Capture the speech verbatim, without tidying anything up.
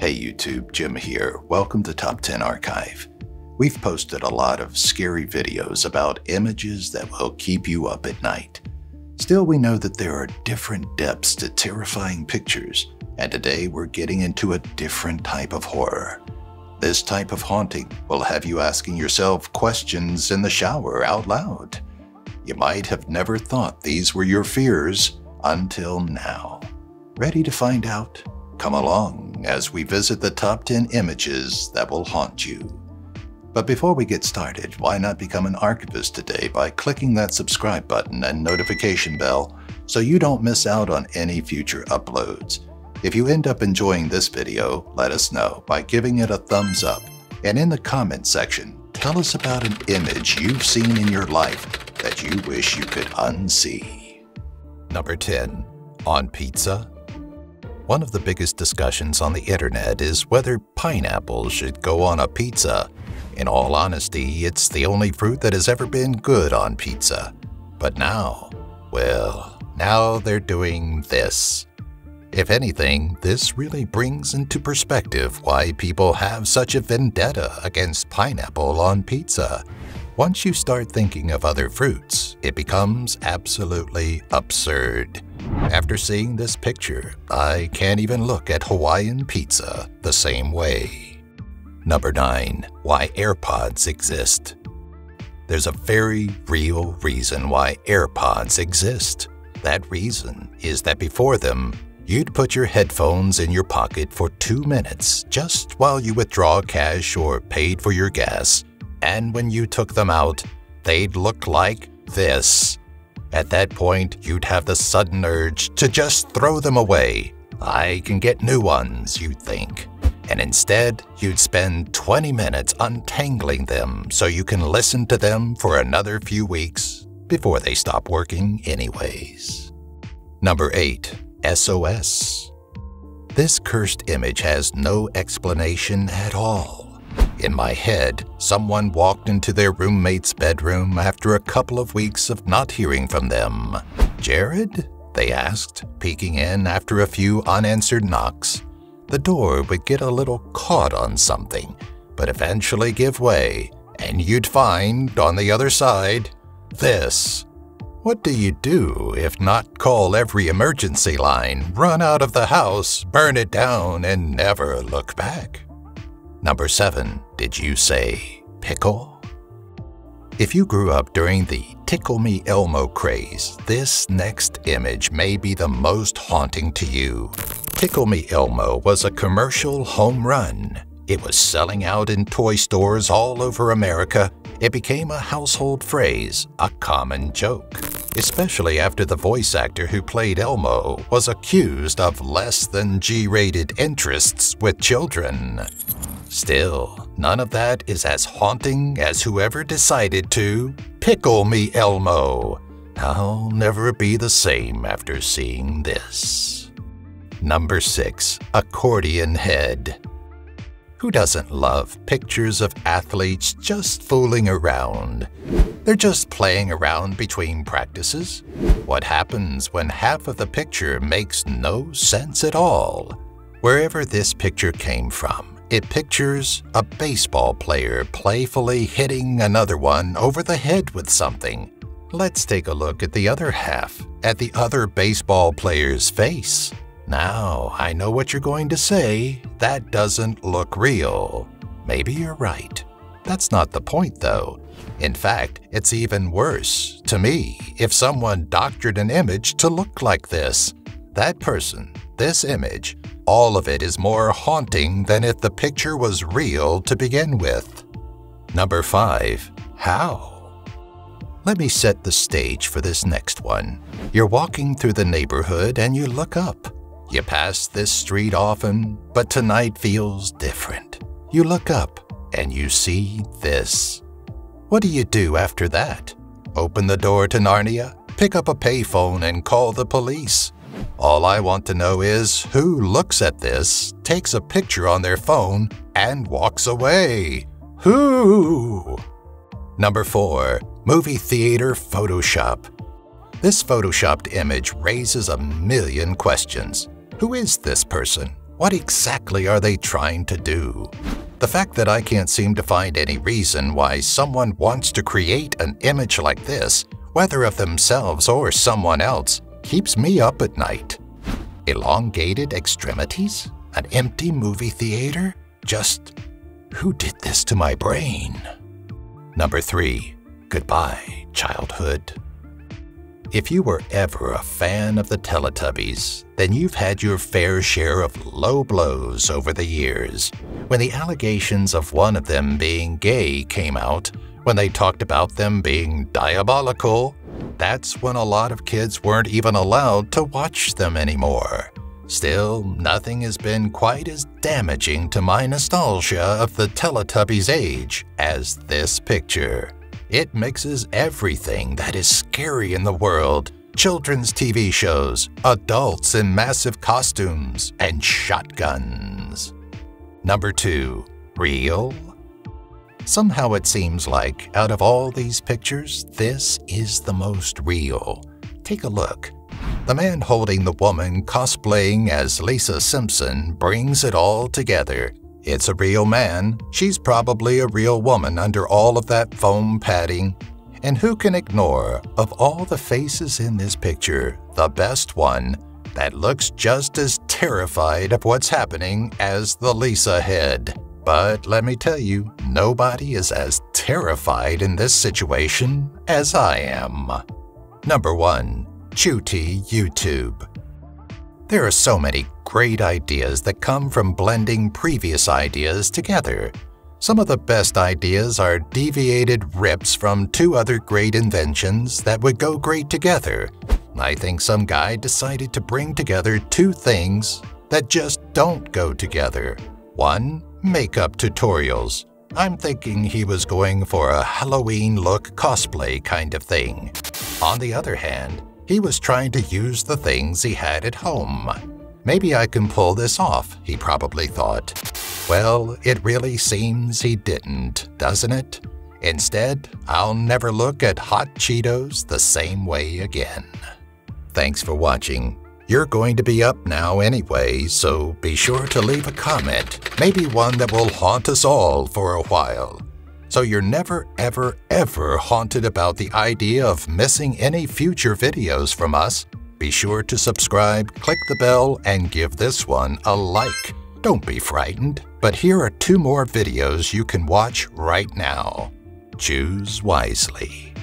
Hey YouTube, Jim here. Welcome to Top ten Archive. We've posted a lot of scary videos about images that will keep you up at night. Still, we know that there are different depths to terrifying pictures, and today we're getting into a different type of horror. This type of haunting will have you asking yourself questions in the shower out loud. You might have never thought these were your fears until now. Ready to find out? Come along as we visit the top ten images that will haunt you. But before we get started, why not become an archivist today by clicking that subscribe button and notification bell so you don't miss out on any future uploads. If you end up enjoying this video, let us know by giving it a thumbs up. And in the comment section, tell us about an image you've seen in your life that you wish you could unsee. Number ten. On pizza? One of the biggest discussions on the internet is whether pineapple should go on a pizza. In all honesty, it's the only fruit that has ever been good on pizza. But now, well, now they're doing this. If anything, this really brings into perspective why people have such a vendetta against pineapple on pizza. Once you start thinking of other fruits, it becomes absolutely absurd. After seeing this picture, I can't even look at Hawaiian pizza the same way. Number nine. Why AirPods exist? There's a very real reason why AirPods exist. That reason is that before them, you'd put your headphones in your pocket for two minutes just while you withdraw cash or paid for your gas, and when you took them out, they'd look like this. At that point, you'd have the sudden urge to just throw them away. I can get new ones, you'd think. And instead, you'd spend twenty minutes untangling them so you can listen to them for another few weeks before they stop working anyways. Number eight. S O S. This cursed image has no explanation at all. In my head, someone walked into their roommate's bedroom after a couple of weeks of not hearing from them. "Jared?" they asked, peeking in after a few unanswered knocks. The door would get a little caught on something, but eventually give way, and you'd find, on the other side, this. What do you do if not call every emergency line, run out of the house, burn it down, and never look back? Number seven. Did you say pickle? If you grew up during the Tickle Me Elmo craze, this next image may be the most haunting to you. Tickle Me Elmo was a commercial home run. It was selling out in toy stores all over America. It became a household phrase, a common joke, especially after the voice actor who played Elmo was accused of less than G rated interests with children. Still, none of that is as haunting as whoever decided to pickle me Elmo. I'll never be the same after seeing this. Number six. Accordion head. Who doesn't love pictures of athletes just fooling around? They're just playing around between practices. What happens when half of the picture makes no sense at all? Wherever this picture came from, it pictures a baseball player playfully hitting another one over the head with something. Let's take a look at the other half, at the other baseball player's face. Now, I know what you're going to say. That doesn't look real. Maybe you're right. That's not the point, though. In fact, it's even worse, to me, if someone doctored an image to look like this. That person, this image, all of it is more haunting than if the picture was real to begin with. Number five. How? Let me set the stage for this next one. You're walking through the neighborhood and you look up. You pass this street often, but tonight feels different. You look up and you see this. What do you do after that? Open the door to Narnia, pick up a payphone and call the police? All I want to know is who looks at this, takes a picture on their phone, and walks away. Who? Number four. Movie theater Photoshop. This photoshopped image raises a million questions. Who is this person? What exactly are they trying to do? The fact that I can't seem to find any reason why someone wants to create an image like this, whether of themselves or someone else, keeps me up at night. Elongated extremities? An empty movie theater? Just, who did this to my brain? Number three. Goodbye, childhood. If you were ever a fan of the Teletubbies, then you've had your fair share of low blows over the years. When the allegations of one of them being gay came out, when they talked about them being diabolical, that's when a lot of kids weren't even allowed to watch them anymore. Still, nothing has been quite as damaging to my nostalgia of the Teletubbies' age as this picture. It mixes everything that is scary in the world, children's T V shows, adults in massive costumes, and shotguns. Number two. Real? Somehow it seems like, out of all these pictures, this is the most real. Take a look. The man holding the woman cosplaying as Lisa Simpson brings it all together. It's a real man. She's probably a real woman under all of that foam padding. And who can ignore, of all the faces in this picture, the best one that looks just as terrified of what's happening as the Lisa head? But let me tell you, nobody is as terrified in this situation as I am. Number one. Chuty YouTube. There are so many great ideas that come from blending previous ideas together. Some of the best ideas are deviated rips from two other great inventions that would go great together. I think some guy decided to bring together two things that just don't go together. One, makeup tutorials. I'm thinking he was going for a Halloween look cosplay kind of thing. On the other hand, he was trying to use the things he had at home. Maybe I can pull this off, he probably thought. Well, it really seems he didn't, doesn't it? Instead, I'll never look at Hot Cheetos the same way again. Thanks for watching. You're going to be up now anyway, so be sure to leave a comment, maybe one that will haunt us all for a while. So you're never, ever, ever haunted about the idea of missing any future videos from us. Be sure to subscribe, click the bell, and give this one a like. Don't be frightened, but here are two more videos you can watch right now. Choose wisely.